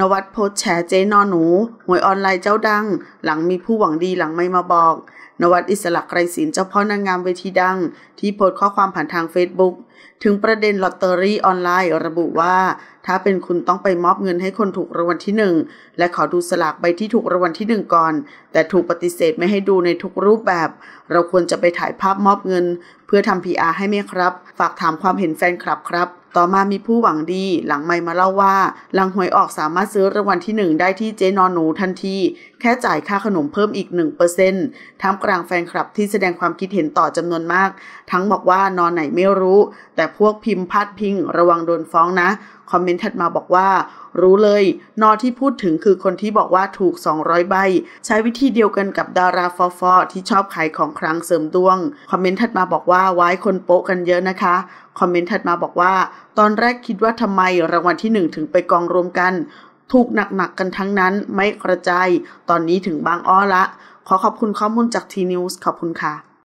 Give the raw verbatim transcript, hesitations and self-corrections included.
นวัดโพสต์แฉเจ๊นอหนูหวยออนไลน์เจ้าดังหลังมีผู้หวังดีหลังไม่มาบอกนวัดอิสระไกรศิลป์เจ้าพ่อนางงามเวทีดังที่โพสต์ข้อความผ่านทางเฟซบุ๊กถึงประเด็นลอตเตอรี่ออนไลน์ระบุว่าถ้าเป็นคุณต้องไปมอบเงินให้คนถูกรางวัลที่หนึ่งและขอดูสลากใบที่ถูกรางวัลที่หนึ่งก่อนแต่ถูกปฏิเสธไม่ให้ดูในทุกรูปแบบเราควรจะไปถ่ายภาพมอบเงินเพื่อทำ พี อาร์ ให้ไหมครับฝากถามความเห็นแฟนคลับครับต่อมามีผู้หวังดีหลังไมค์มาเล่าว่าหลังหวยออกสามารถซื้อรางวัลที่หนึ่งได้ที่เจ๊นอหนูทันทีแค่จ่ายค่าขนมเพิ่มอีก หนึ่งเปอร์เซ็นต์ ท่ามกลางแฟนคลับที่แสดงความคิดเห็นต่อจำนวนมากทั้งบอกว่านอนไหนไม่รู้แต่พวกพิมพ์พาดพิงระวังโดนฟ้องนะคอมเมนต์ถัดมาบอกว่ารู้เลยนอที่พูดถึงคือคนที่บอกว่าถูกสองร้อยใบใช้วิธีเดียวกันกับดาราฟอฟอที่ชอบขายของครั้งเสริมดวงคอมเมนต์ถัดมาบอกว่าไว้คนโป๊ะกันเยอะนะคะคอมเมนต์ถัดมาบอกว่าตอนแรกคิดว่าทำไมรางวัลที่หนึ่งถึงไปกองรวมกันถูกหนักๆ ก, กันทั้งนั้นไม่กระจายตอนนี้ถึงบางอ้อละขอขอบคุณข้อมูลจากทีนิวส์ขอบคุณค่ะ